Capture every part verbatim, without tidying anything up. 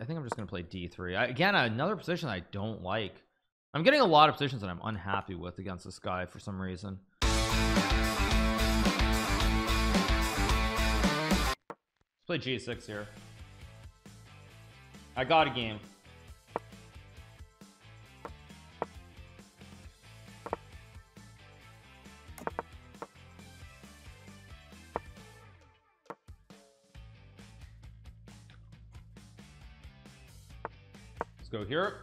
I think I'm just gonna play D three. I, again, another position I don't like. I'm getting a lot of positions that I'm unhappy with against this guy for some reason. Let's play G six here. I got a game. Let's go here.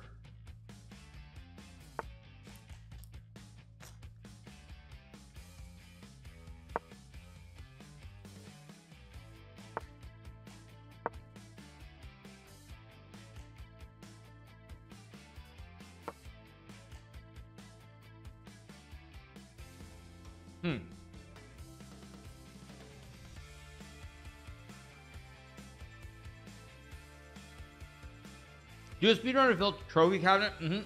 Hmm. Do a speedrunner build trophy cabinet? Mm-hmm.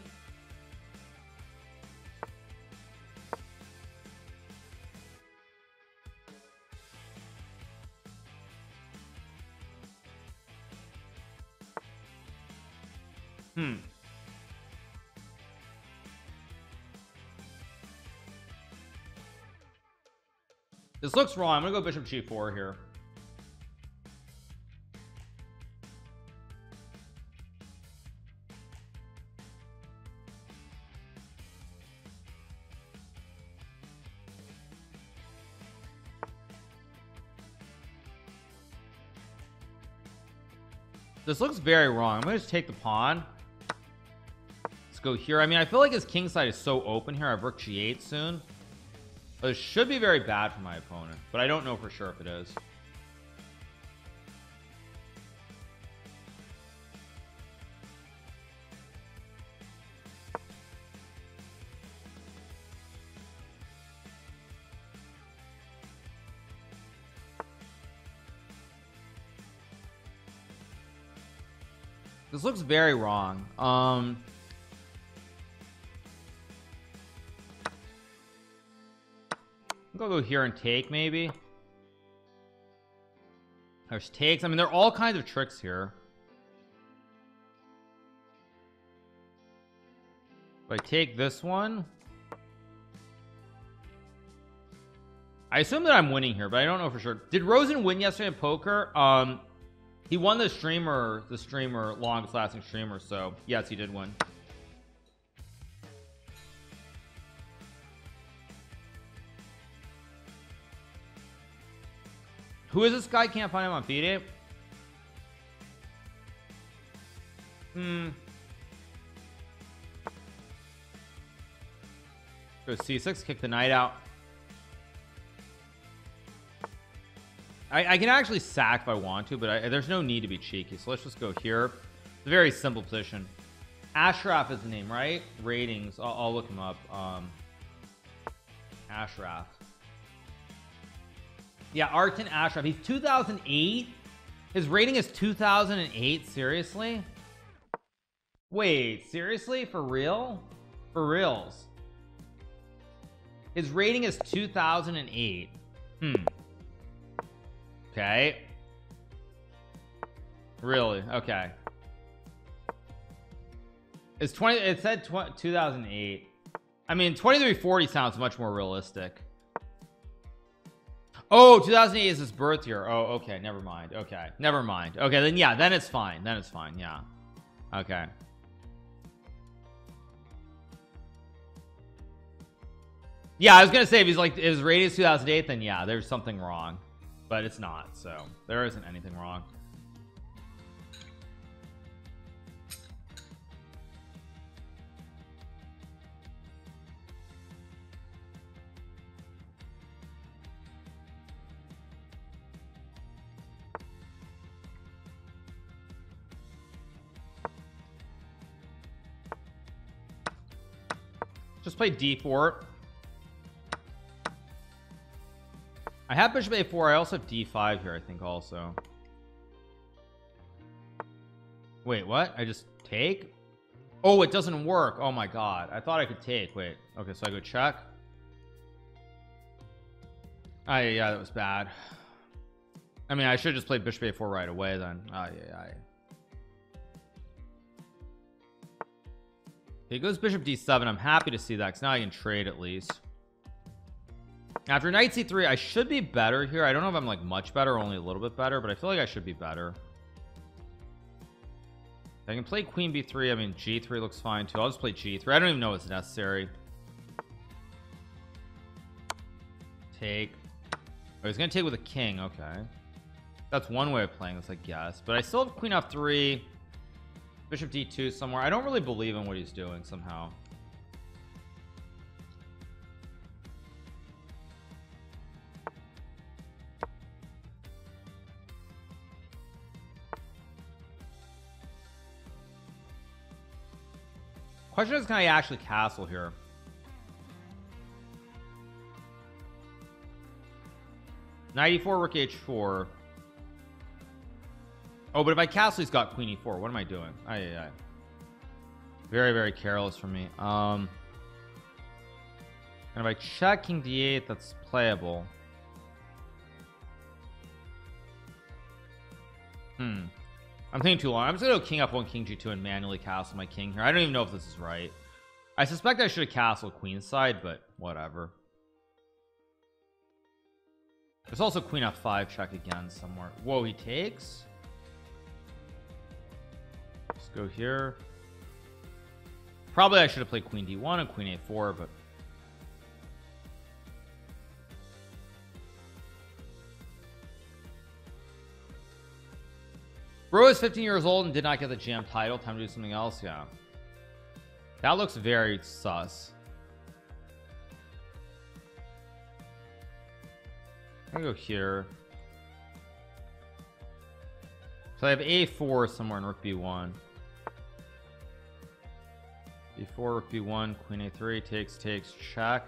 Hmm. This looks wrong. I'm gonna go bishop G four here. This looks very wrong. I'm gonna just take the pawn. Let's go here. I mean, I feel like his king side is so open here. I have rook G eight soon. This should be very bad for my opponent, but I don't know for sure if it is. This looks very wrong. Um I'll go here and take. Maybe there's takes. I mean, there are all kinds of tricks here. If I take this one, I assume that I'm winning here, but I don't know for sure. Did Rosen win yesterday in poker? Um he won the streamer the streamer longest lasting streamer, so yes, he did win. Who is this guy? Can't find him on P D. Hmm. Go C six, kick the knight out. I, I can actually sack if I want to, but I, there's no need to be cheeky, so let's just go here. It's a very simple position. Ashraf is the name, right? Ratings. I'll, I'll look him up. Um, Ashraf. Yeah, Arjun Ashraf. He's two thousand eight. His rating is two thousand eight. Seriously? Wait, seriously? For real? For reals? His rating is two thousand eight. Hmm. Okay. Really? Okay. It's twenty. It said tw two thousand eight. I mean, twenty-three forty sounds much more realistic. Oh, two thousand eight is his birth year. Oh, okay, never mind. Okay, never mind. Okay, then yeah, then it's fine. Then it's fine. Yeah. Okay. Yeah, I was gonna say if he's like, if his rating is two thousand eight, then yeah, there's something wrong, but it's not. So there isn't anything wrong. Just play D four. I have bishop A four. I also have D five here, I think. Also, wait, what? I just take? Oh, it doesn't work. Oh my god, I thought I could take. Wait, okay, so I go check. Ah, yeah, that was bad. I mean, I should just play bishop A four right away then. Ah, yeah, yeah. He goes bishop d seven. I'm happy to see that because now I can trade at least. After knight c three, I should be better here. I don't know if I'm like much better, only a little bit better, but I feel like I should be better. I can play queen b three. I mean, g three looks fine too. I'll just play g three. I don't even know what's necessary. Take. Oh, he's gonna take with a king. Okay, that's one way of playing this, I guess, but I still have queen f three, bishop d two somewhere. I don't really believe in what he's doing somehow. Question is, can I actually castle here? Knight e four, rook h four. Oh, but if I castle, he's got queen e four. What am I doing? Aye, aye, aye. Very, very careless for me. Um, and if I check king d eight, that's playable. Hmm. I'm thinking too long. I'm just gonna go king f one, king g two, and manually castle my king here. I don't even know if this is right. I suspect I should have castled queenside, but whatever. There's also queen f five check again somewhere. Whoa, he takes. Let's go here. Probably I should have played queen d one and queen a four, but bro is fifteen years old and did not get the jam title. Time to do something else. Yeah, that looks very sus. I'm gonna go here. So I have a four somewhere in rook b one. b four, rook b one, queen a three, takes, takes, check.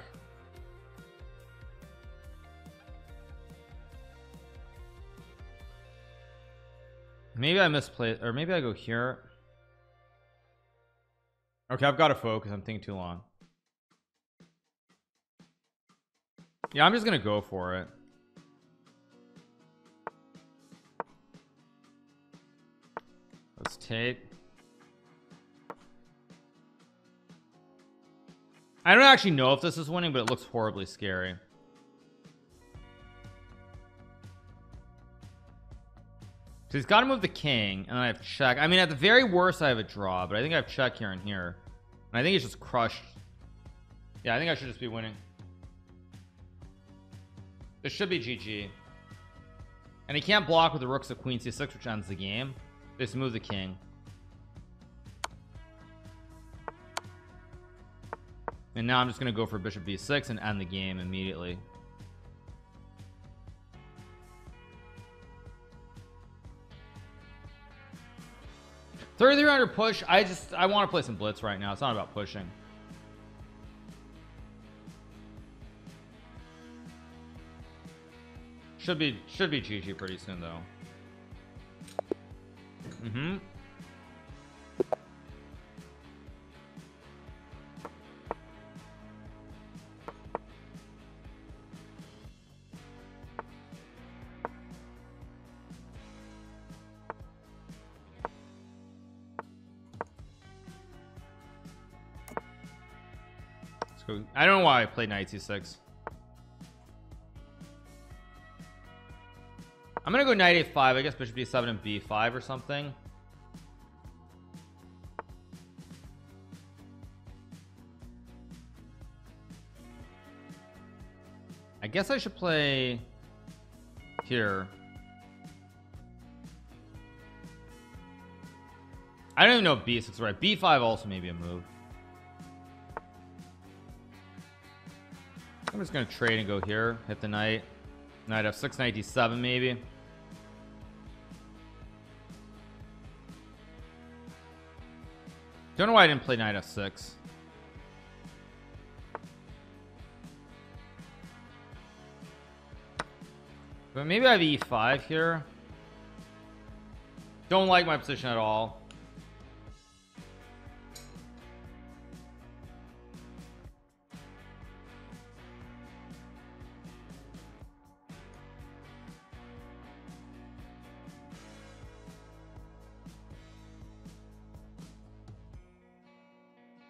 Maybe I misplay, or maybe I go here. Okay, I've got to focus. I'm thinking too long. Yeah, I'm just gonna go for it. Let's take. I don't actually know if this is winning, but it looks horribly scary. So he's got to move the king, and I have check. I mean, at the very worst, I have a draw, but I think I have check here and here, and I think he's just crushed. Yeah, I think I should just be winning. This should be G G, and he can't block with the rooks of queen c six, which ends the game. They just move the king, and now I'm just going to go for bishop b six and end the game immediately. thirty-three hundred push. I just I want to play some blitz right now. It's not about pushing. Should be should be G G pretty soon though. Mm-hmm. I don't know why I played knight c six. I'm gonna go knight a five, I guess bishop d seven and b five or something. I guess I should play here. I don't even know if b six is right. b five also may be a move. I'm just gonna trade and go here, hit the knight, knight f six, knight d seven maybe. Don't know why I didn't play knight f six. But maybe I have e five here. Don't like my position at all.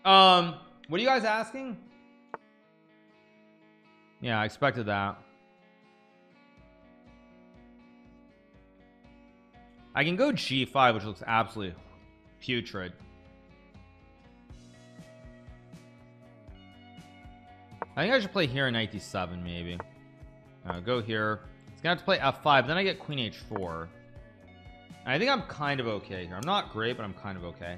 Um, what are you guys asking? Yeah, I expected that. I can go G five, which looks absolutely putrid. I think I should play here in ninety-seven, maybe. Uh, go here. It's gonna have to play F five, then I get Queen H four. I think I'm kind of okay here. I'm not great, but I'm kind of okay.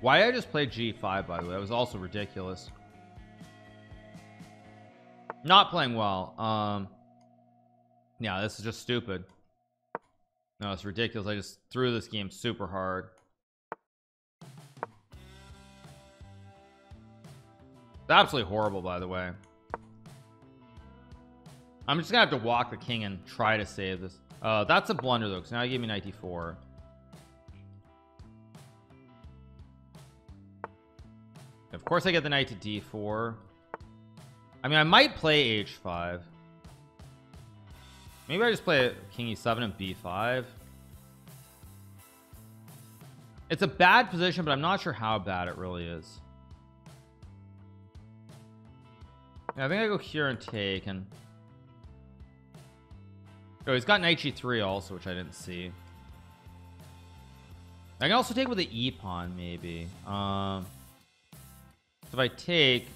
Why did I just play G five, by the way? That was also ridiculous. Not playing well. Um yeah, this is just stupid. No, it's ridiculous. I just threw this game super hard. It's absolutely horrible, by the way. I'm just gonna have to walk the king and try to save this. Uh that's a blunder though, because now he gave me knight d four. Of course I get the knight to d four. I mean, I might play h five. Maybe I just play king e seven and b five. It's a bad position, but I'm not sure how bad it really is. Yeah, I think I go here and take, and oh, he's got knight g three also, which I didn't see. I can also take with the e pawn maybe. Um so if I take,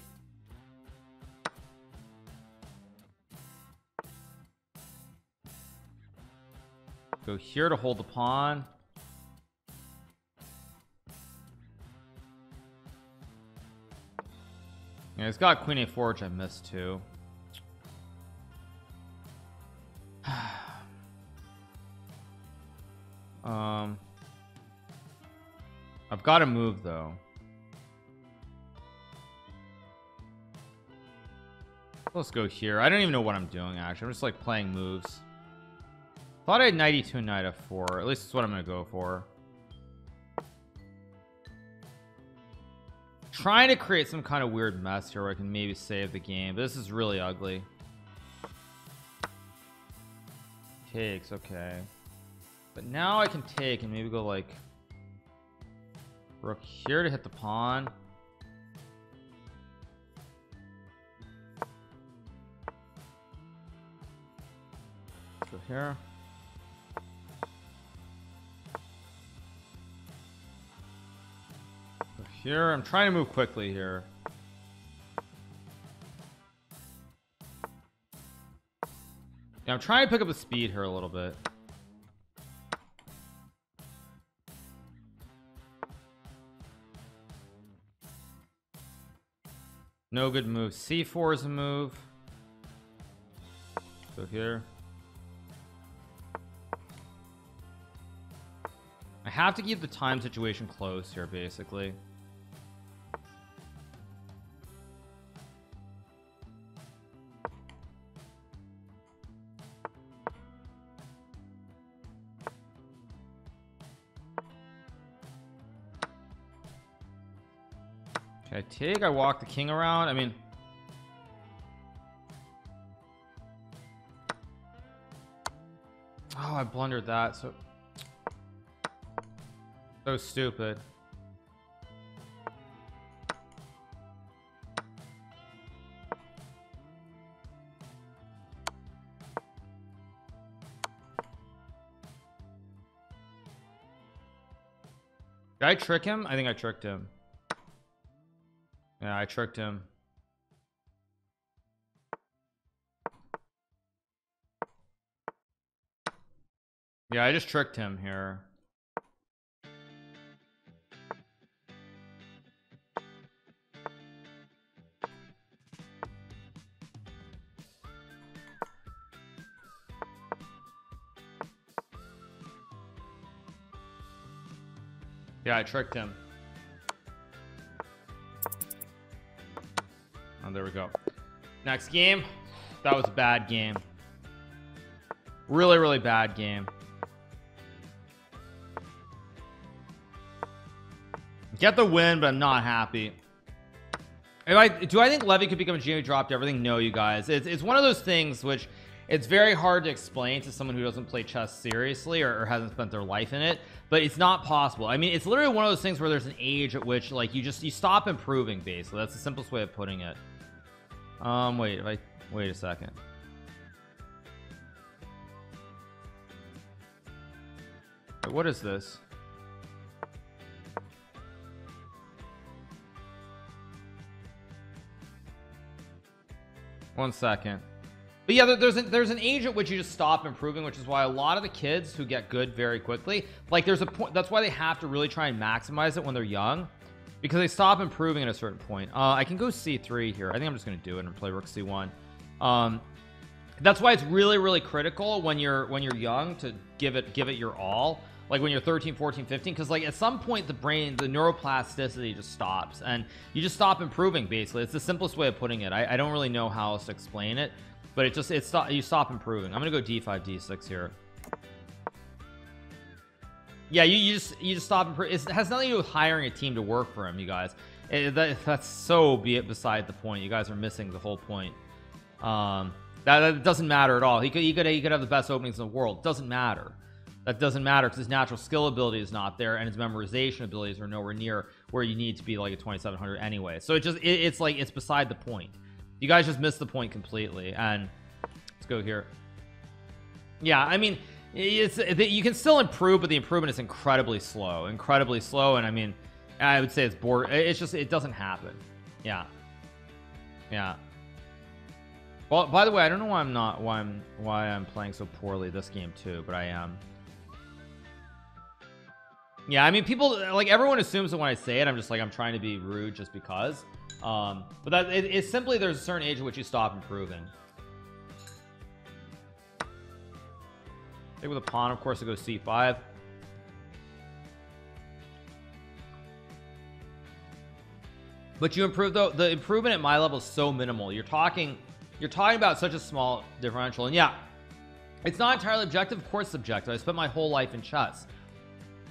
go here to hold the pawn. Yeah, it's got Queen a four, which I missed too. um, I've got to move though. Let's go here. I don't even know what I'm doing actually. I'm just like playing moves. Thought I had knight e two and knight f four. At least that's what I'm gonna go for. Trying to create some kind of weird mess here where I can maybe save the game, but this is really ugly. Takes, okay. But now I can take and maybe go like rook here to hit the pawn. Let's go here. Here, I'm trying to move quickly here. Yeah, I'm trying to pick up the speed here a little bit. No good move. C four is a move. So here. I have to keep the time situation close here, basically. I take, I walk the king around. I mean, oh, I blundered that. So so stupid. Did I trick him? I think I tricked him. Yeah, I tricked him. Yeah, I just tricked him here. Yeah, I tricked him. Oh, there we go. Next game. That was a bad game. Really, really bad game. Get the win, but I'm not happy. If I do I think Levy could become a G M who dropped everything? No, you guys, it's, it's one of those things which it's very hard to explain to someone who doesn't play chess seriously or, or hasn't spent their life in it, but it's not possible. I mean, it's literally one of those things where there's an age at which like you just you stop improving, basically. That's the simplest way of putting it. Um wait, if I wait a second. What is this? One second. But yeah, there's a, there's an age at which you just stop improving, which is why a lot of the kids who get good very quickly, like there's a point, that's why they have to really try and maximize it when they're young, because they stop improving at a certain point. uh I can go C three here. I think I'm just gonna do it and play rook C one. Um that's why it's really really critical when you're when you're young to give it give it your all, like when you're thirteen, fourteen, fifteen, because like at some point the brain, the neuroplasticity just stops and you just stop improving, basically. It's the simplest way of putting it. I, I don't really know how else to explain it, but it just it's you stop improving. I'm gonna go D five D six here. Yeah, you, you just you just stop improving. It has nothing to do with hiring a team to work for him, you guys. It, that, that's so be it beside the point. You guys are missing the whole point. Um that, that doesn't matter at all. He could he could he could have the best openings in the world. Doesn't matter. That doesn't matter because his natural skill ability is not there, and his memorization abilities are nowhere near where you need to be like a twenty-seven hundred anyway. So it just it, it's like it's beside the point. You guys just missed the point completely. And let's go here. Yeah, I mean, it's you can still improve, but the improvement is incredibly slow, incredibly slow. And I mean, I would say it's bored. It's just it doesn't happen. Yeah, yeah. Well, by the way, I don't know why I'm not why I'm why I'm playing so poorly this game too, but I am. Yeah, I mean, people like everyone assumes that when I say it, I'm just like I'm trying to be rude just because. Um, but that it, it's simply there's a certain age at which you stop improving. I think with a pawn, of course, it goes C five. But you improve though. The improvement at my level is so minimal. You're talking, you're talking about such a small differential, and yeah, it's not entirely objective. Of course, subjective. I spent my whole life in chess.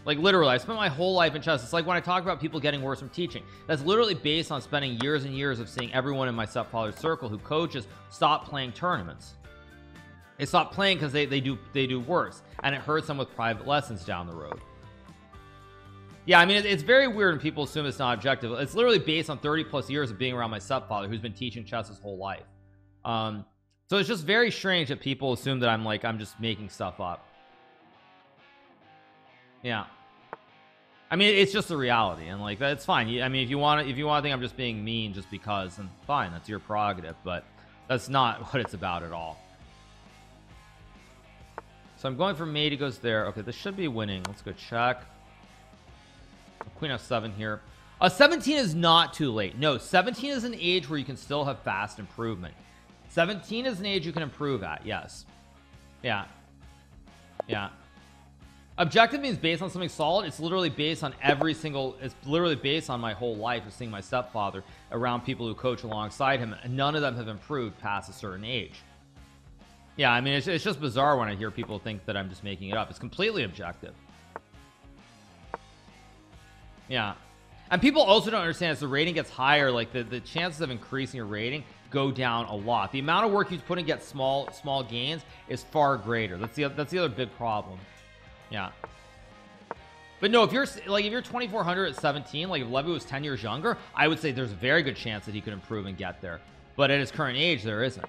Like literally, I spent my whole life in chess. It's like when I talk about people getting worse from teaching. That's literally based on spending years and years of seeing everyone in my stepfather's circle who coaches stop playing tournaments. They stop playing because they they do they do worse, and it hurts them with private lessons down the road. Yeah, I mean, it, it's very weird when people assume it's not objective. It's literally based on thirty plus years of being around my stepfather, who's been teaching chess his whole life. Um, so it's just very strange that people assume that I'm like I'm just making stuff up. Yeah, I mean, it's just the reality, and like that's fine. I mean, if you want to, if you want to think I'm just being mean just because, then fine, that's your prerogative, but that's not what it's about at all. So I'm going for mate. He goes there. Okay, this should be winning. Let's go check. Queen F seven here. Uh, seventeen is not too late. No, seventeen is an age where you can still have fast improvement. seventeen is an age you can improve at. Yes. Yeah. Yeah. Objective means based on something solid. It's literally based on every single, it's literally based on my whole life of seeing my stepfather around people who coach alongside him, and none of them have improved past a certain age. Yeah, I mean, it's, it's just bizarre when I hear people think that I'm just making it up. It's completely objective. Yeah, and people also don't understand as the rating gets higher, like the the chances of increasing your rating go down a lot. The amount of work you put in get small small gains is far greater. That's the that's the other big problem. Yeah, but no, if you're like if you're twenty-four hundred at seventeen, like if Levy was ten years younger, I would say there's a very good chance that he could improve and get there, but at his current age there isn't.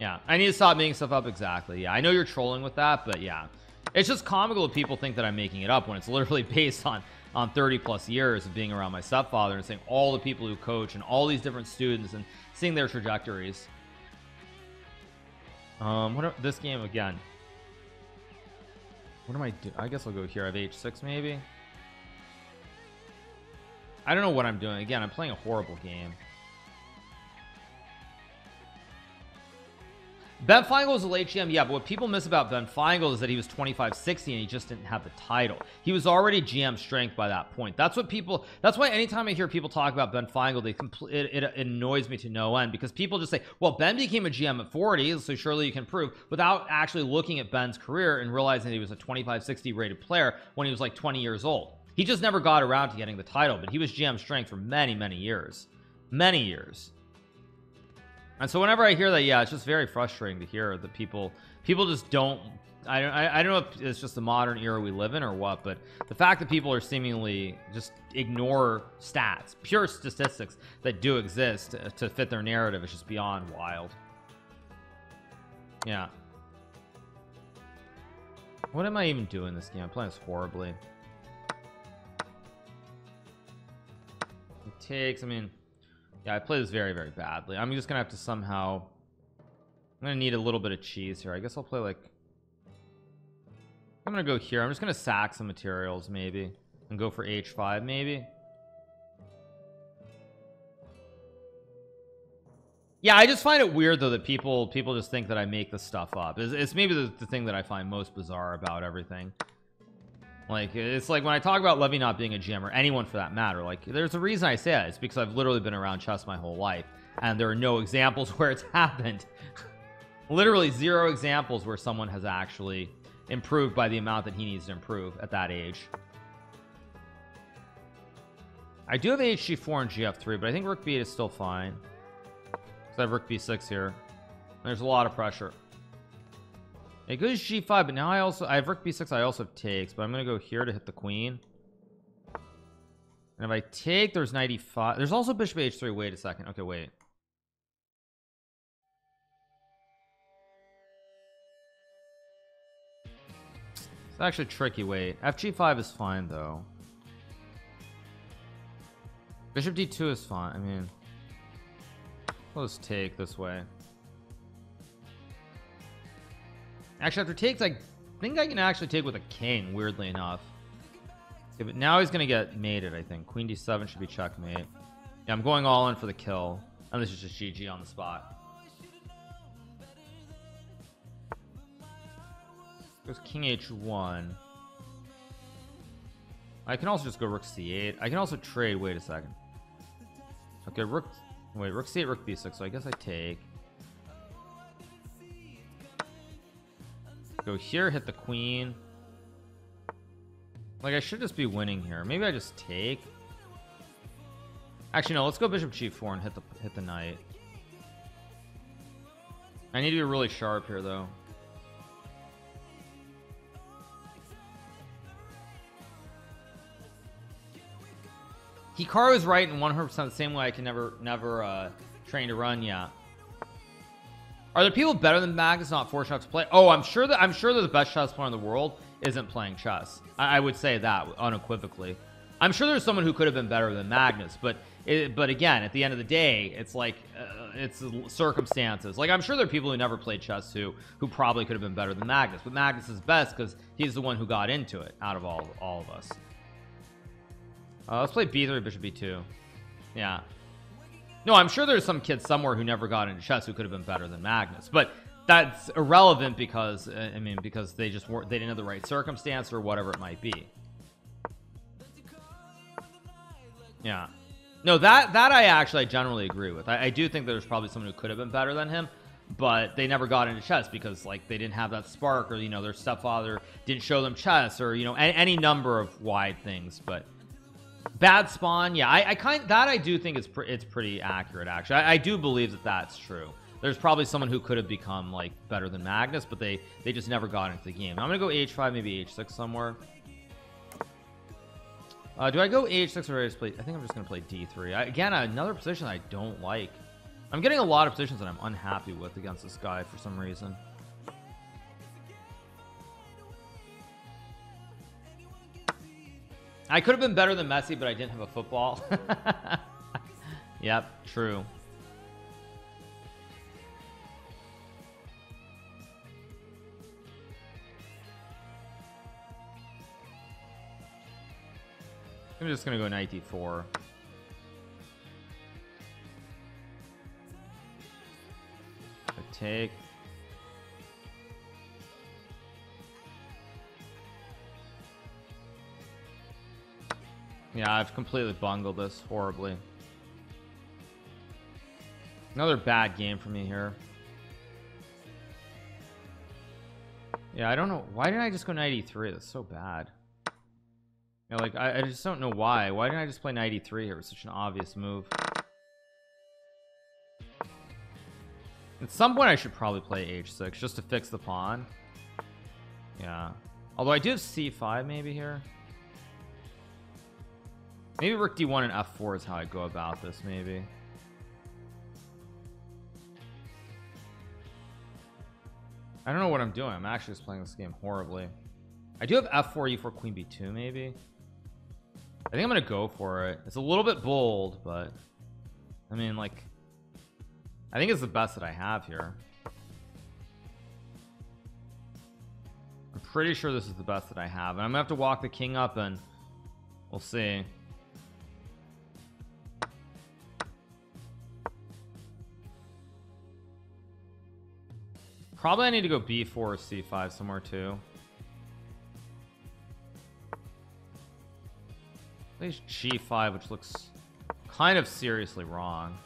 Yeah, I need to stop making stuff up. Exactly. Yeah, I know you're trolling with that, but yeah, it's just comical if people think that I'm making it up when it's literally based on on thirty plus years of being around my stepfather and seeing all the people who coach and all these different students and seeing their trajectories. Um what are, this game again, what am I doing? I guess I'll go here. I have H six maybe. I don't know what I'm doing. Again, I'm playing a horrible game. Ben Finegold is a late G M. Yeah, but what people miss about Ben Finegold is that he was twenty-five sixty and he just didn't have the title. He was already G M strength by that point. That's what people, that's why anytime I hear people talk about Ben Finegold, they complete it, it annoys me to no end, because people just say, well, Ben became a G M at forty, so surely you can improve, without actually looking at Ben's career and realizing that he was a twenty-five sixty rated player when he was like twenty years old. He just never got around to getting the title, but he was G M strength for many many years. many years. And so whenever I hear that, yeah, it's just very frustrating to hear that people people just don't I don't I don't know if it's just the modern era we live in or what, but the fact that people are seemingly just ignore stats, pure statistics that do exist to fit their narrative is just beyond wild. Yeah. What am I even doing this game? I'm playing this horribly. It takes, I mean, yeah, I play this very, very badly. I'm just gonna have to somehow, I'm gonna need a little bit of cheese here. I guess I'll play like, I'm gonna go here. I'm just gonna sack some materials maybe and go for H five maybe. Yeah, I just find it weird though that people people just think that I make this stuff up. It's, it's maybe the, the thing that I find most bizarre about everything. Like, it's like when I talk about Levy not being a gym, or anyone for that matter, like there's a reason I say it. It's because I've literally been around chess my whole life, and there are no examples where it's happened. Literally zero examples where someone has actually improved by the amount that he needs to improve at that age. I do have H G four and G F three, but I think Rook B eight is still fine. So I have Rook B six here. There's a lot of pressure. It goes G five, but now I also I have Rook B six. I also have takes, but I'm gonna go here to hit the queen. And if I take, there's knight E five. There's also Bishop H three. Wait a second. Okay, wait. It's actually tricky. Wait, F G five is fine though. Bishop D two is fine. I mean, let's take this way. Actually, after takes, I think I can actually take with a king, weirdly enough. Okay, but now he's gonna get mated, I think. Queen D seven should be checkmate. Yeah, I'm going all in for the kill. And this is just G G on the spot. Goes King H one. I can also just go Rook C eight. I can also trade. Wait a second. Okay, Rook. Wait, Rook C eight, Rook B six. So I guess I take. Go here, hit the queen. Like, I should just be winning here. Maybe I just take. Actually, no. Let's go Bishop G four and hit the hit the knight. I need to be really sharp here, though. Hikaru is right in one hundred percent the same way. I can never, never uh, train to run. Yeah. Are there people better than Magnus not fortunate enough to play? Oh, I'm sure that I'm sure that the best chess player in the world isn't playing chess. I, I would say that unequivocally. I'm sure there's someone who could have been better than Magnus, but it, but again, at the end of the day, it's like uh, it's circumstances. Like, I'm sure there are people who never played chess who who probably could have been better than Magnus, but Magnus is best because he's the one who got into it out of all all of us. Uh, let's play B three, Bishop B two. Yeah. No, I'm sure there's some kid somewhere who never got into chess who could have been better than Magnus, but that's irrelevant because I mean because they just weren't, they didn't have the right circumstance or whatever it might be. Yeah. No, that that I actually I generally agree with. I, I do think there's probably someone who could have been better than him, but they never got into chess because like they didn't have that spark, or you know their stepfather didn't show them chess, or you know any, any number of wide things. But bad spawn, yeah, I, I kind that I do think it's pre, it's pretty accurate actually. I, I do believe that that's true. There's probably someone who could have become like better than Magnus, but they they just never got into the game. I'm gonna go H five, maybe H six somewhere. Uh, do I go H six or I just play? I think I'm just gonna play D three. I, again, another position I don't like. I'm getting a lot of positions that I'm unhappy with against this guy for some reason. I could have been better than Messi, but I didn't have a football. Yep, true. I'm just gonna go knight D four. A take. Yeah, I've completely bungled this horribly. Another bad game for me here. Yeah, I don't know. Why didn't I just go knight E three? That's so bad. Yeah, like, I, I just don't know why. Why didn't I just play knight E three here? It was such an obvious move. At some point I should probably play h six just to fix the pawn. Yeah, although I do have c five maybe here. Maybe rook d one and f four is how I go about this, maybe. I don't know what I'm doing. I'm actually just playing this game horribly. I do have f four, e four, queen b two maybe. I think I'm gonna go for it. It's a little bit bold, but I mean, like, I think it's the best that I have here. I'm pretty sure this is the best that I have, and I'm gonna have to walk the king up, and we'll see. Probably I need to go b four or c five somewhere too. At least g five, which looks kind of seriously wrong.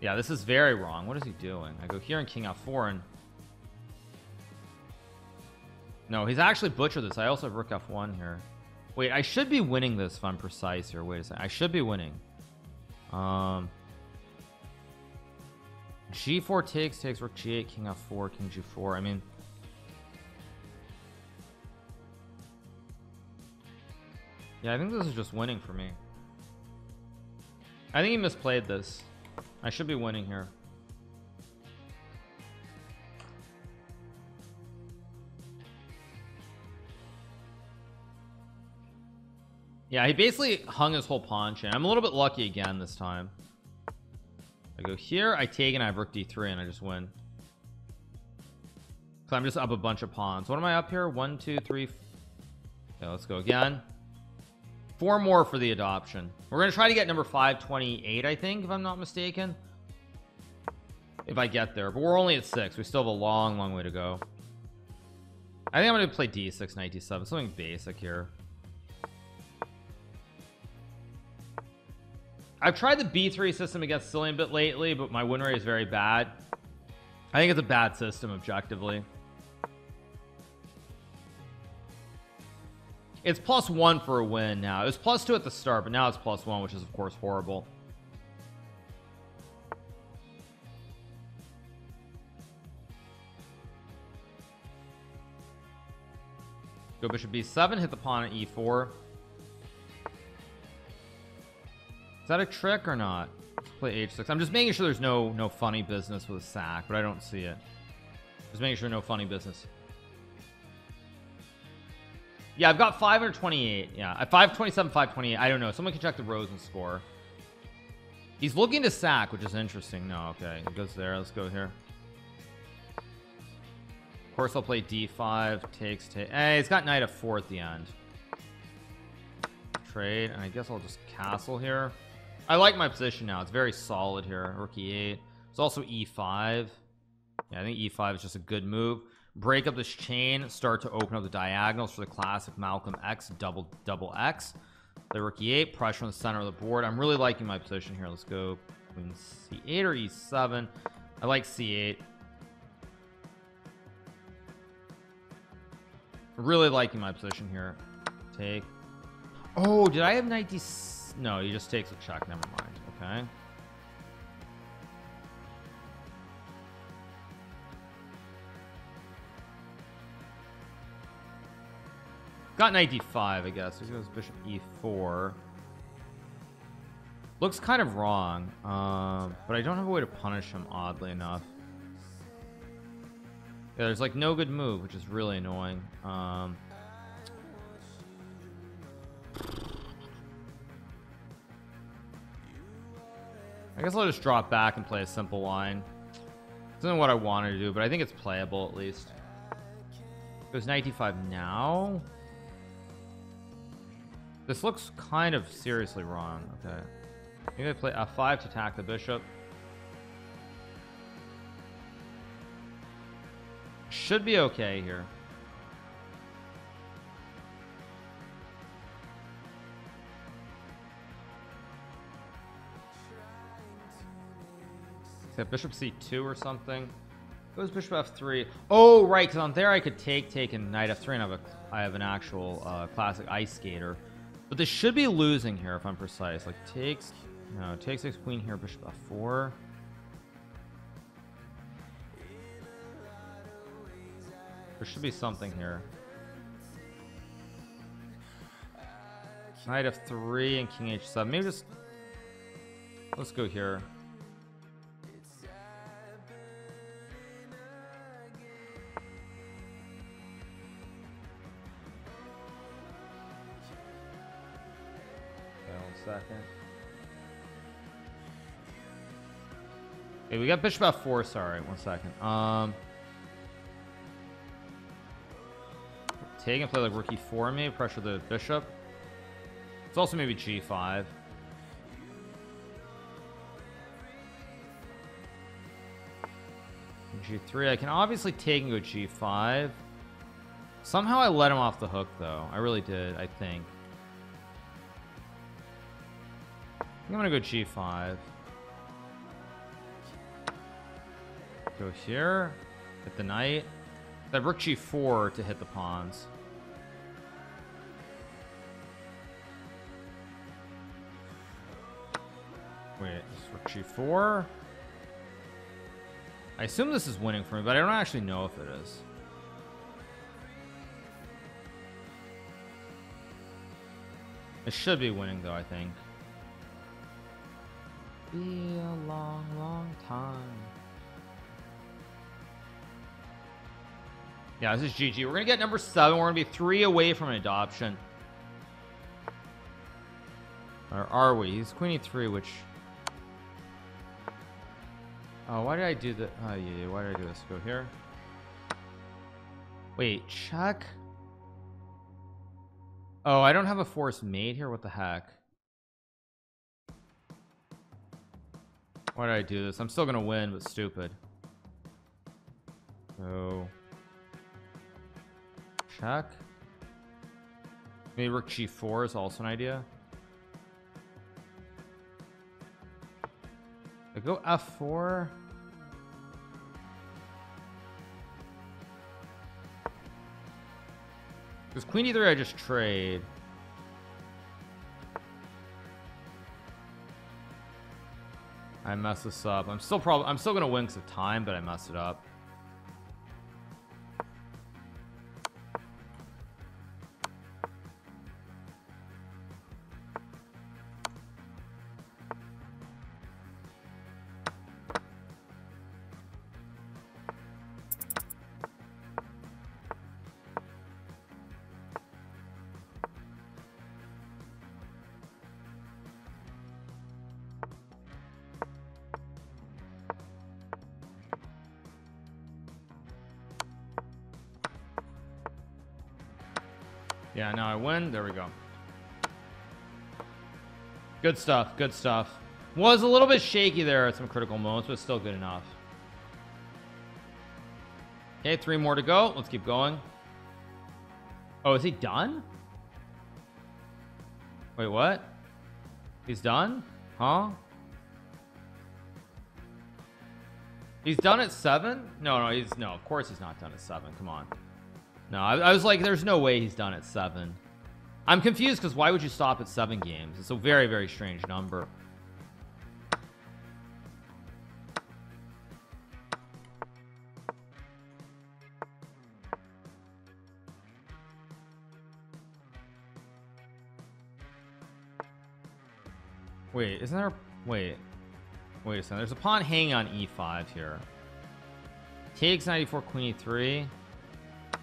Yeah, this is very wrong. What is he doing? I go here and king f four, and no, he's actually butchered this. I also have rook f one here. Wait, I should be winning this if I'm precise here. Wait a second, I should be winning. Um, g four takes, takes rook g eight, king f four, king g four. I mean, yeah, I think this is just winning for me. I think he misplayed this. I should be winning here. Yeah, he basically hung his whole pawn chain. I'm a little bit lucky again this time. I go here, I take, and I have rook d three, and I just win. So I'm just up a bunch of pawns. What am I up here? One, two, three. Yeah, let's go again. Four more for the adoption. We're gonna try to get number five twenty-eight, I think, if I'm not mistaken, if I get there. But we're only at six. We still have a long long way to go. I think I'm gonna play d six, knight d seven, something basic here. I've tried the b three system against Cillian a bit lately, but my win rate is very bad. I think it's a bad system objectively. It's plus one for a win now. It was plus two at the start, but now it's plus one, which is of course horrible. Go bishop b seven, hit the pawn at e four. Is that a trick or not? Let's play h six. I'm just making sure there's no no funny business with a sack, but I don't see it. Just making sure no funny business. Yeah, I've got five twenty-eight. Yeah, I five twenty-seven, five twenty-eight. I don't know. Someone can check the Rosen score. He's looking to sack, which is interesting. No, okay, it goes there. Let's go here. Of course, I'll play d five, takes, take. Hey, it's got knight f four at the end. Trade, and I guess I'll just castle here. I like my position now. It's very solid here. Rook e eight. It's also e five. Yeah, I think e five is just a good move. Break up this chain, start to open up the diagonals for the classic Malcolm X double double X. The rook e eight, pressure on the center of the board. I'm really liking my position here. Let's go queen c eight or e seven. I like c eight. Really liking my position here. Take. Oh, did I have knight d? No, he just takes a check. Never mind. Okay. Got knight d five, I guess. He goes bishop e four. Looks kind of wrong, um, but I don't have a way to punish him, oddly enough. Yeah, there's like no good move, which is really annoying. Um, I guess I'll just drop back and play a simple line. Isn't what I wanted to do, but I think it's playable at least. Goes knight d five now. This looks kind of seriously wrong. Okay, maybe I play f five to attack the bishop. Should be okay here. Is that bishop c two or something? Goes bishop f three. Oh right, because on there I could take, take, and knight f three, and I have a I have an actual uh, classic ice skater. But this should be losing here if I'm precise. Like takes, no, takes takes queen here, bishop f four. There should be something here. Knight f three and king h seven. Maybe just let's go here. Second. Okay, we got bishop f four. Sorry, one second. Um, take and play like rook e four. Maybe pressure the bishop. It's also maybe g five. g three. I can obviously take and go g five. Somehow I let him off the hook, though. I really did. I think. I'm gonna go g five. Go here, hit the knight. That rook g four to hit the pawns. Wait, it's rook g four. I assume this is winning for me, but I don't actually know if it is. It should be winning, though, I think. Be a long, long time. Yeah, this is G G. We're gonna get number seven. We're gonna be three away from an adoption. Or are we? He's queen e three, which. Oh, why did I do that? Oh, yeah, yeah. Why did I do this? Go here. Wait, check. Oh, I don't have a force made here. What the heck? Why did I do this? I'm still gonna win, but stupid. So check. Maybe rook g four is also an idea. I go f four. Because queen e three I just trade. I messed this up. I'm still probably I'm still gonna win because of time, but I messed it up. Yeah, now I win. There we go. Good stuff. Good stuff. Was a little bit shaky there at some critical moments, but still good enough. Okay, three more to go. Let's keep going. Oh, is he done? Wait, what? He's done? Huh? He's done at seven? No, no, he's no. Of course, he's not done at seven. Come on. No, I, I was like, there's no way he's done at seven. I'm confused because why would you stop at seven games? It's a very, very strange number. Wait, isn't there? Wait, wait a second. There's a pawn hanging on e five here. Takes ninety-four, queen e three.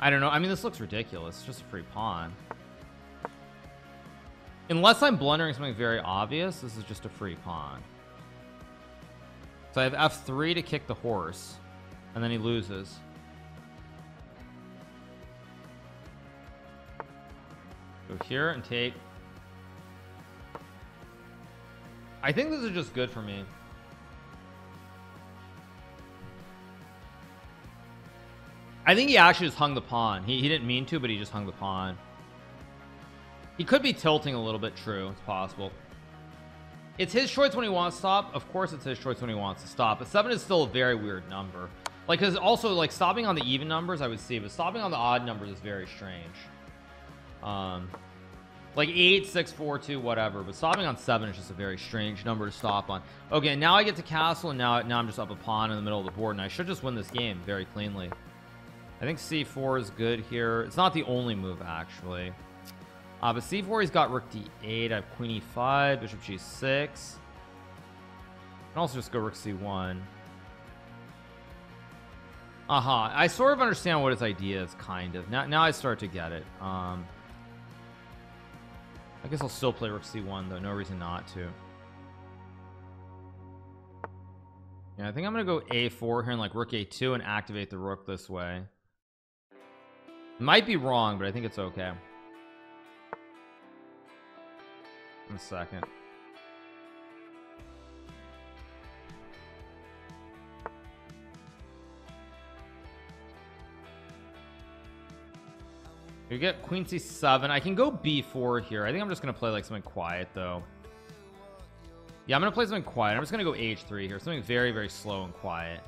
I don't know. I mean, this looks ridiculous. It's just a free pawn. Unless I'm blundering something very obvious, this is just a free pawn. So I have f three to kick the horse, and then he loses. Go here and take. I think this is just good for me. I think he actually just hung the pawn. He, he didn't mean to, but he just hung the pawn. He could be tilting a little bit. True, it's possible. It's his choice when he wants to stop. Of course, it's his choice when he wants to stop. But seven is still a very weird number. Like, because also, like, stopping on the even numbers, I would see, but stopping on the odd numbers is very strange. Um, like eight, six, four, two, whatever. But stopping on seven is just a very strange number to stop on. Okay, now I get to castle, and now now I'm just up a pawn in the middle of the board, and I should just win this game very cleanly. I think c four is good here. It's not the only move, actually. Uh, but c four, he's got rook d eight. I have queen e five, bishop g six. I can also just go rook c one. Aha, uh-huh. I sort of understand what his idea is, kind of. Now, now I start to get it. Um, I guess I'll still play rook c one, though. No reason not to. Yeah, I think I'm gonna go a four here and like rook a two and activate the rook this way. Might be wrong, but I think it's okay. In a second. We get queen c seven. I can go b four here. I think I'm just gonna play like something quiet though. Yeah, I'm gonna play something quiet. I'm just gonna go h three here, something very very slow and quiet.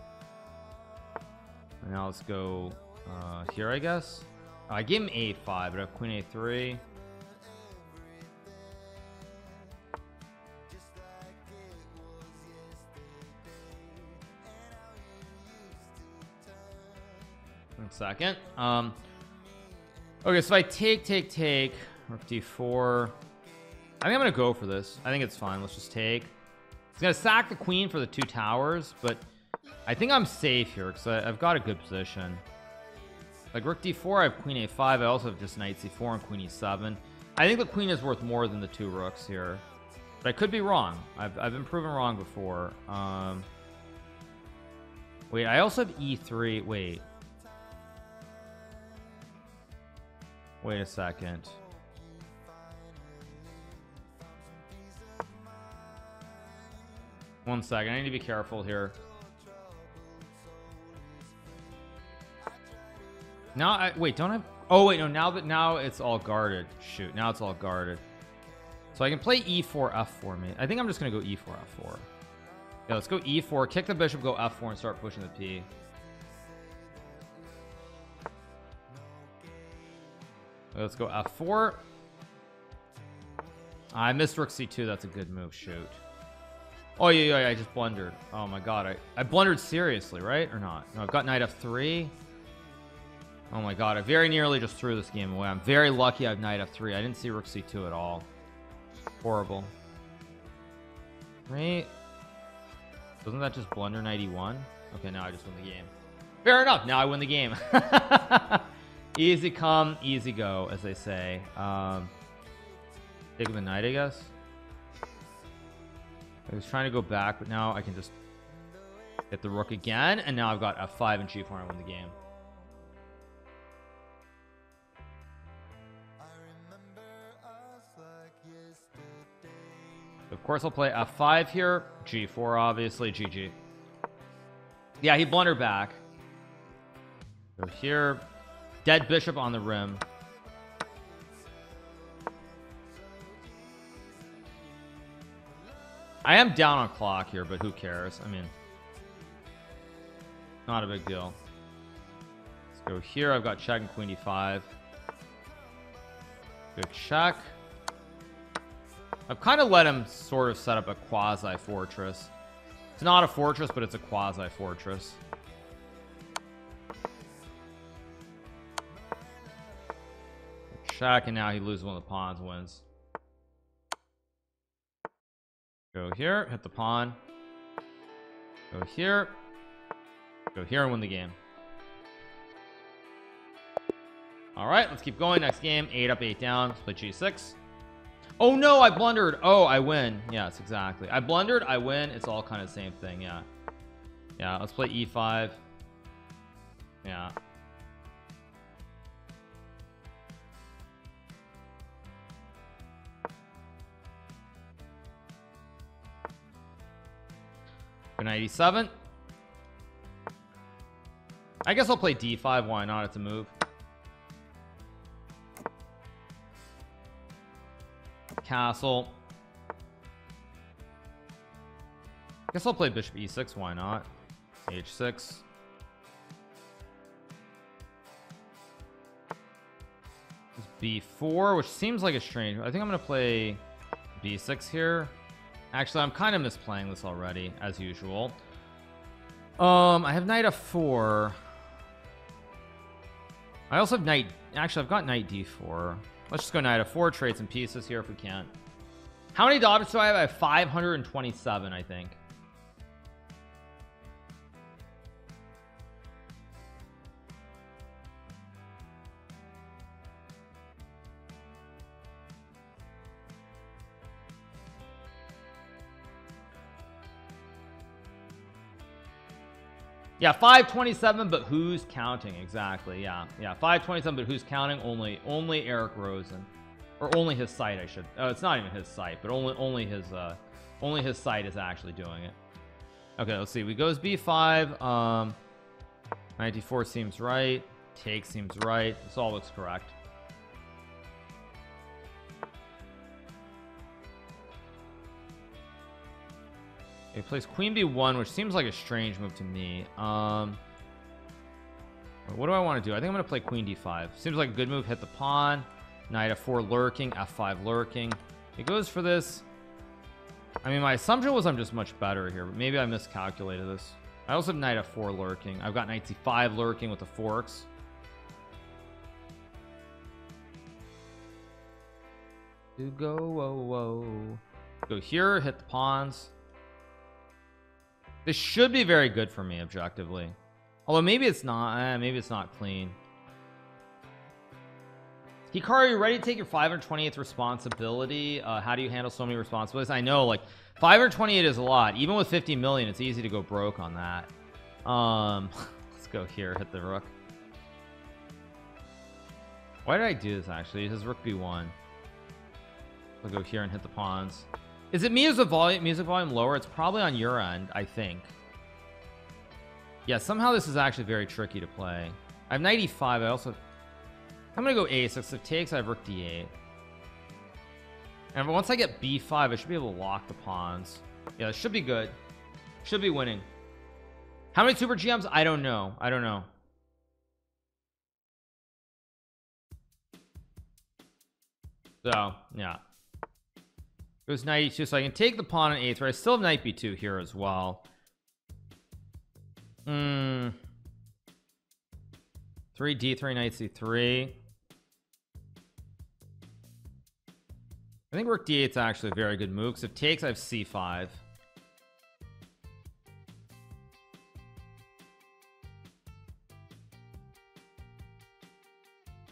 And now let's go uh here, I guess. Oh, I gave him a five, but I have queen a three. One second. Um okay, so I take take take rook d four. I think I'm gonna go for this. I think it's fine. Let's just take. He's gonna sack the queen for the two towers, but I think I'm safe here because I've got a good position. Like rook d four, I have queen a five. I also have just knight c four and queen e seven. I think the queen is worth more than the two rooks here, but I could be wrong. I've, I've been proven wrong before. Um wait, I also have e three. Wait, wait a second. One second, I need to be careful here. Now, I, wait, don't I? Oh wait, no. Now that now it's all guarded. Shoot, now it's all guarded. So I can play e four, f four. Mate, I think I'm just gonna go e four, f four. Yeah, let's go e four. Kick the bishop, go f four, and start pushing the p. Let's go f four. I missed rook c two. That's a good move. Shoot. Oh yeah, yeah, yeah, I just blundered. Oh my god, I, I blundered seriously, right? Or not? No, I've got knight f three. Oh my god, I very nearly just threw this game away. I'm very lucky I have knight f three. I didn't see rook c two at all. Horrible. Right? Doesn't that just blunder knight e one? Okay, now I just win the game. Fair enough, now I win the game. Easy come, easy go, as they say. Um, take the knight, I guess. I was trying to go back, but now I can just hit the rook again, and now I've got f five and g four and I win the game. Of course I'll play f five here, g four obviously, G G. Yeah, he blundered back. So here, dead bishop on the rim. I am down on clock here, but who cares? I mean, not a big deal. Let's go here. I've got check and queen e five. Good check. I've kind of let him sort of set up a quasi fortress. It's not a fortress, but it's a quasi fortress. Good check, and now he loses one of the pawns, wins. Go here, hit the pawn. Go here. Go here and win the game. All right, let's keep going. Next game, eight up, eight down. Let's play G six. Oh no, I blundered. Oh, I win. Yes, exactly. I blundered, I win. It's all kind of the same thing. Yeah. Yeah, let's play E five. Yeah. ninety-seven. I guess I'll play d five. Why not? It's a move. Castle. I guess I'll play bishop e six. Why not? h six. It's b four, which seems like a strange. I think I'm gonna play b six here. Actually, I'm kind of misplaying this already, as usual. Um, I have knight f four. I also have knight. Actually, I've got knight d four. Let's just go knight f four, trade some pieces here if we can't. How many dollars do I have? I have five hundred twenty-seven, I think. Yeah, five twenty-seven, but who's counting? Exactly. Yeah, yeah, five twenty-seven, but who's counting? Only only Eric Rosen, or only his site, I should. Oh, it's not even his site, but only only his uh only his site is actually doing it. Okay, let's see. We goes b five. um ninety-four seems right, take seems right, this all looks correct. He plays queen b one, which seems like a strange move to me. Um what do I want to do? I think I'm gonna play queen d five. Seems like a good move. Hit the pawn, knight f four lurking, f five lurking. It goes for this. I mean, my assumption was I'm just much better here, but maybe I miscalculated this. I also have knight f four lurking. I've got knight c five lurking with the forks. You go, whoa, whoa, go here, hit the pawns. This should be very good for me objectively, although maybe it's not. Eh, maybe it's not clean. Hikaru, are you ready to take your five hundred twenty-eighth responsibility? Uh, how do you handle so many responsibilities? I know, like, five hundred twenty-eight is a lot. Even with fifty million, it's easy to go broke on that. Um let's go here, hit the rook. Why did I do this? Actually, it is rook b one. I'll go here and hit the pawns. Is it me? Is the volume music volume lower? It's probably on your end, I think. Yeah, somehow this is actually very tricky to play. I have knight e five. I also, I'm gonna go a six. If takes, I have rook d eight, and once I get b five, I should be able to lock the pawns. Yeah, it should be good, should be winning. How many super G Ms? I don't know. I don't know. So yeah, goes knight e two, so I can take the pawn on a three. I still have knight b two here as well. mm. three d three, knight c three. I think rook d eight is actually a very good move, because if takes, I have c five.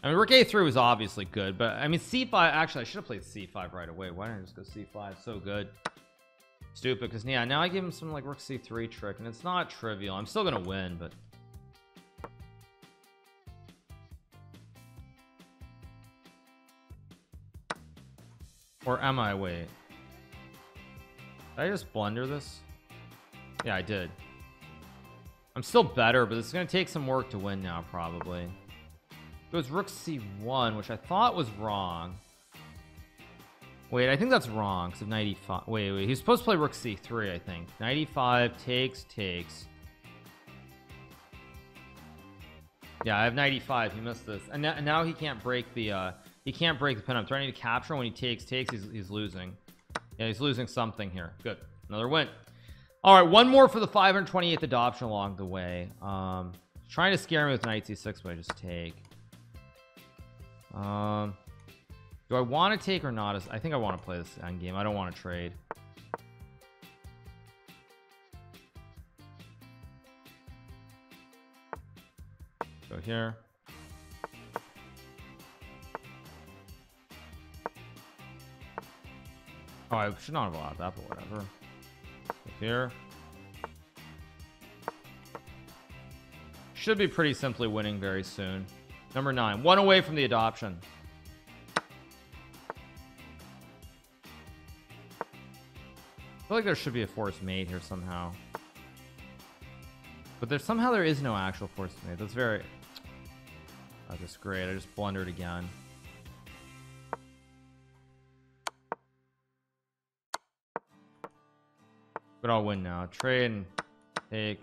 I mean, rook a three was obviously good, but I mean, c five, actually I should have played c five right away. Why didn't I just go c five? So good. Stupid, because yeah, now I give him some like rook c three trick, and it's not trivial. I'm still gonna win, but or am I? Wait, did I just blunder this? Yeah, I did. I'm still better, but it's gonna take some work to win now, probably. It was rook c one, which I thought was wrong. Wait, I think that's wrong, because of knight e five. Wait, wait, he's supposed to play rook c three, I think. Knight e five, takes, takes. Yeah, I have knight e five. He missed this, and, and now he can't break the uh he can't break the pin. I'm trying to capture. When he takes takes, he's, he's losing. Yeah, he's losing something here. Good, another win. All right, one more for the five hundred twenty-eighth adoption along the way. Um trying to scare me with knight c six, but I just take. Um do I want to take or not? I think I want to play this end game. I don't want to trade. Go here. Oh, I should not have allowed that, but whatever. Go here. Should be pretty simply winning very soon. Number nine, one away from the adoption. I feel like there should be a forced mate here somehow, but there's somehow there is no actual forced mate. That's very, oh, that's great. I just blundered again. But I'll win now. Trade and take.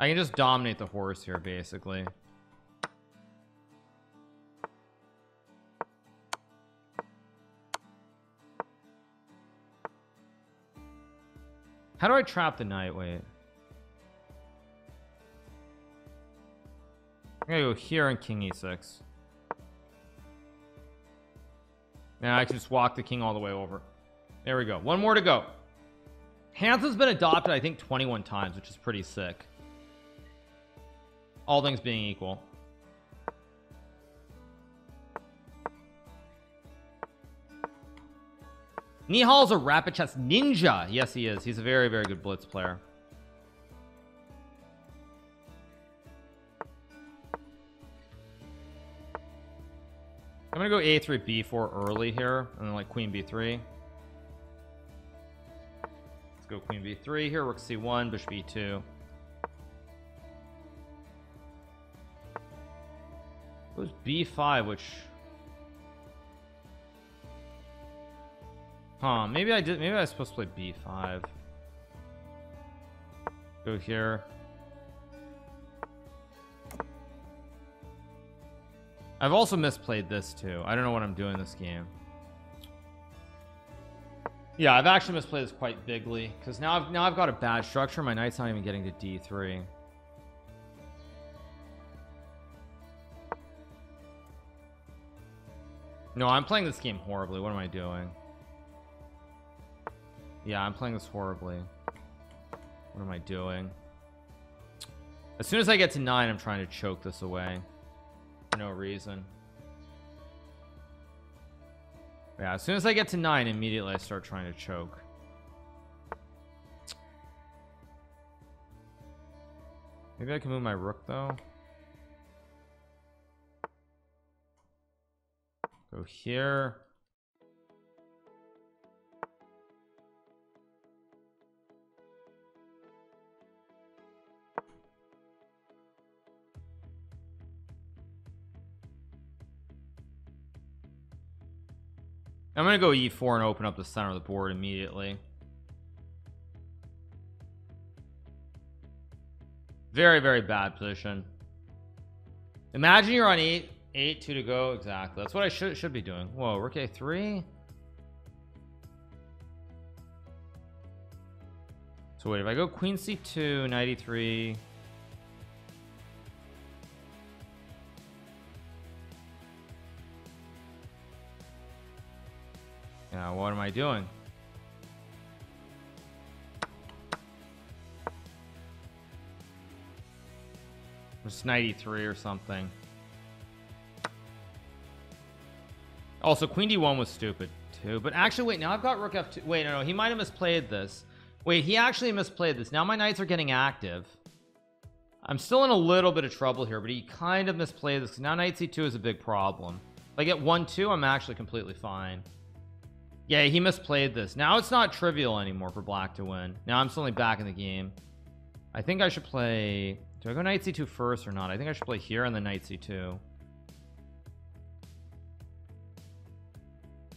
I can just dominate the horse here, basically. How do I trap the knight? Wait. I'm gonna go here on king e six. Now I can just walk the king all the way over. There we go, one more to go. Hans has been adopted I think twenty-one times, which is pretty sick, all things being equal. Nihal's a rapid chess ninja. Yes, he is. He's a very, very good blitz player. I'm gonna go a three b four early here, and then like queen b three. Let's go queen b three here. Rook c one, bishop e two. It was b five, which. Huh, maybe I did, maybe I was supposed to play b five. Go here. I've also misplayed this too. I don't know what I'm doing this game. Yeah, I've actually misplayed this quite bigly, because now I've now I've got a bad structure. My knight's not even getting to d three. No, I'm playing this game horribly. What am I doing? Yeah, I'm playing this horribly. What am I doing? As soon as I get to nine, I'm trying to choke this away for no reason. Yeah, as soon as I get to nine, immediately I start trying to choke. Maybe I can move my rook though. Go here. I'm gonna go e four and open up the center of the board immediately. Very, very bad position. Imagine you're on eight, eight, two to go. Exactly. That's what I should should be doing. Whoa, rook a three. So wait, if I go queen c two, knight e three. Now what am I doing? Just knight e three or something. Also queen d one was stupid too, but actually wait, now I've got rook f two. Wait, no no, he might have misplayed this. Wait, he actually misplayed this. Now my knights are getting active. I'm still in a little bit of trouble here, but he kind of misplayed this. Now knight c two is a big problem. If I get one two, I'm actually completely fine. Yeah, he misplayed this. Now it's not trivial anymore for black to win. Now I'm suddenly back in the game. I think I should play, do I go knight c two first or not? I think I should play here and then knight c two.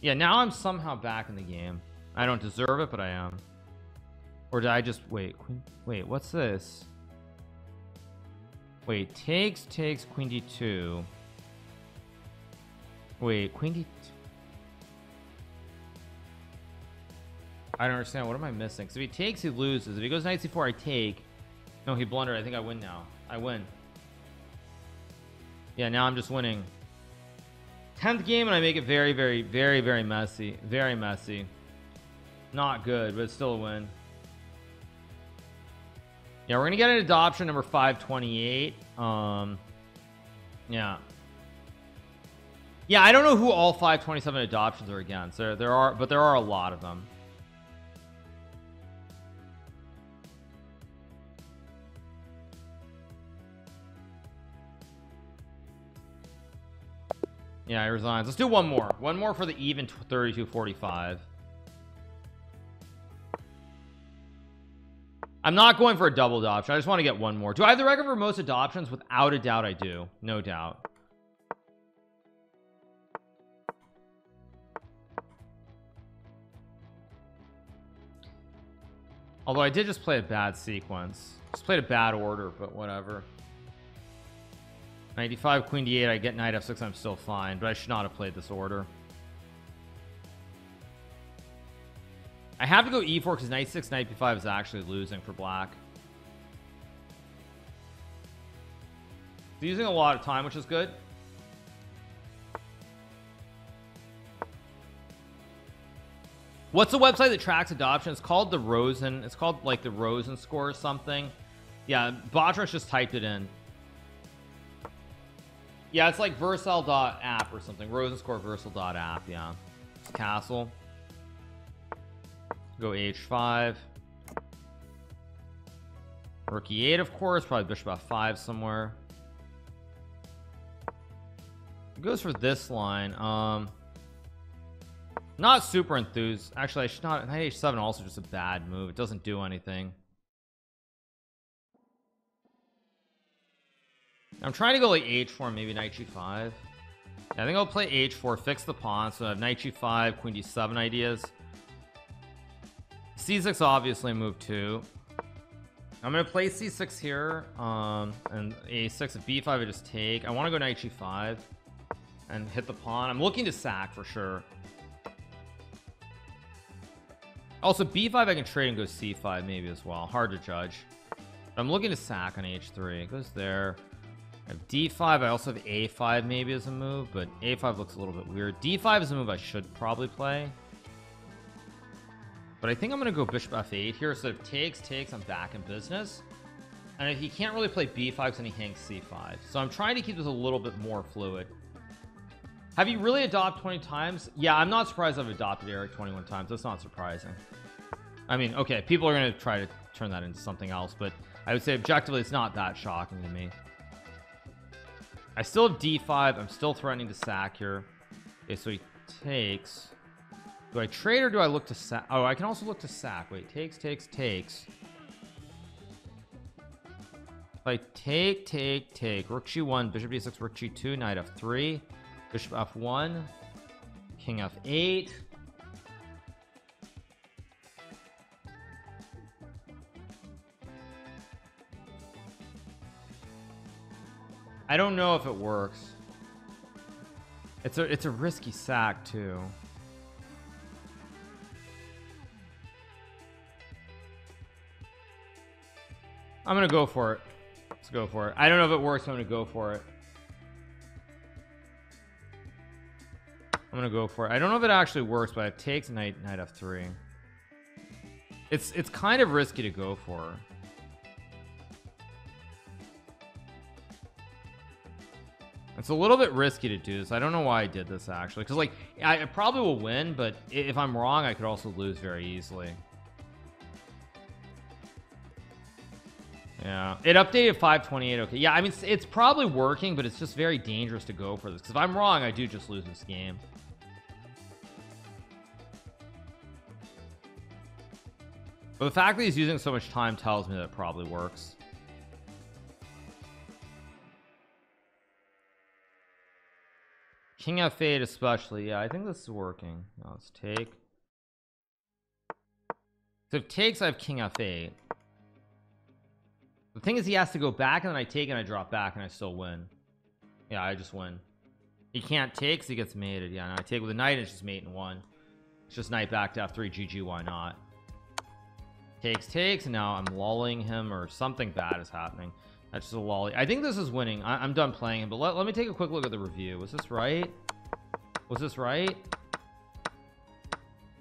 Yeah, now I'm somehow back in the game. I don't deserve it, but I am. Or did I just wait, queen, wait, what's this? Wait, takes takes queen d two. Wait, queen d two. I don't understand. What am I missing? So if he takes, he loses. If he goes knight c four, I take. No, he blundered. I think I win now. I win. Yeah, now I'm just winning. tenth game, and I make it very, very, very, very messy. Very messy. Not good, but it's still a win. Yeah, we're gonna get an adoption number five twenty-eight. Um, yeah. Yeah, I don't know who all five twenty-seven adoptions are against. There, there are, but there are a lot of them. Yeah, he resigns. Let's do one more. One more for the even thirty-two forty-five. I'm not going for a double adoption. I just want to get one more. Do I have the record for most adoptions? Without a doubt, I do. No doubt. Although I did just play a bad sequence. Just played a bad order, but whatever. ninety-five queen d eight, I get knight f six, I'm still fine, but I should not have played this order. I have to go e four because knight six, knight b five is actually losing for black. He's using a lot of time, which is good. What's the website that tracks adoption? It's called the Rosen. It's called like the Rosen score or something. Yeah, Botros just typed it in. Yeah, it's like Versal dot app or something. Rosen score Versal dot app. Yeah, it's Castle. Go H five. Rookie eight, of course. Probably Bishop F five somewhere. It goes for this line. Um, not super enthused. Actually, I should not. Knight H seven also just a bad move. It doesn't do anything. I'm trying to go like H four, maybe Knight G five. Yeah, I think I'll play H four, fix the pawn, so I have Knight G five, Queen D seven ideas. C six obviously move two. I'm gonna play C six here, um, and A six, B five I just take. I want to go Knight G five and hit the pawn. I'm looking to sack for sure. Also B five I can trade and go C five maybe as well. Hard to judge. I'm looking to sack on H three. It goes there. I have D five. I also have A five maybe as a move, but A five looks a little bit weird. D five is a move I should probably play. But I think I'm gonna go Bishop F eight here, so if takes takes I'm back in business. And if he can't really play B five because then he hangs C five, so I'm trying to keep this a little bit more fluid. Have you really adopted twenty times? Yeah, I'm not surprised I've adopted Eric twenty-one times. That's not surprising. I mean, okay, people are gonna try to turn that into something else, but I would say objectively it's not that shocking to me. I still have D five. I'm still threatening to sack here. Okay, so he takes. Do I trade or do I look to sack? Oh, I can also look to sack. Wait, takes, takes, takes. If I take, take, take, Rook G one, Bishop D six, Rook G two, Knight F three, Bishop F one, King F eight. I don't know if it works. It's a it's a risky sack too. I'm gonna go for it. Let's go for it. I don't know if it works, so I'm gonna go for it. I'm gonna go for it. I don't know if it actually works, but it takes knight knight F three. It's it's kind of risky to go for. It's a little bit risky to do this. I don't know why I did this actually, because like I, I probably will win, but if I'm wrong, I could also lose very easily. Yeah, it updated five twenty-eight. Okay, yeah, I mean it's, it's probably working, but it's just very dangerous to go for this, because if I'm wrong I do just lose this game. But the fact that he's using so much time tells me that it probably works. King F eight especially. Yeah, I think this is working. Now let's take. So if takes, I have King F eight. The thing is he has to go back, and then I take and I drop back and I still win. Yeah, I just win. He can't take because he gets mated. Yeah, and I take with a knight and it's just mate and one. It's just knight back to F three. G G, why not? Takes, takes, and now I'm lulling him or something bad is happening. That's just a lolly. I think this is winning. I I'm done playing him, but let, let me take a quick look at the review. Was this right? Was this right?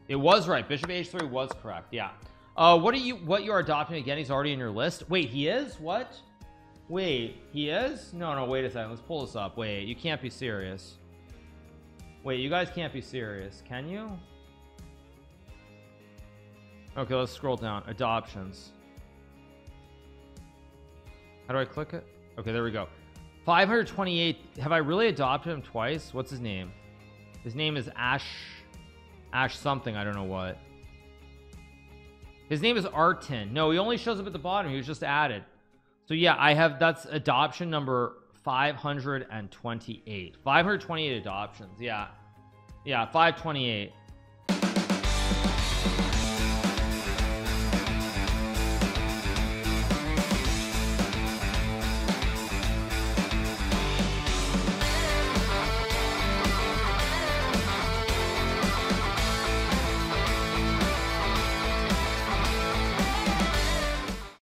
It was right. Bishop H three was correct. Yeah. Uh, what are you, what you are adopting again? He's already in your list. Wait, he is? What? Wait, he is? No, no, wait a second. Let's pull this up. Wait, you can't be serious. Wait, you guys can't be serious. Can you? Okay, let's scroll down. Adoptions. How do I click it? Okay, there we go. Five twenty-eight. Have I really adopted him twice? What's his name? His name is Ash Ash something. I don't know what his name is. Artin. No, he only shows up at the bottom. He was just added. So yeah, I have, that's adoption number five hundred twenty-eight. five twenty-eight adoptions. Yeah, yeah, five twenty-eight.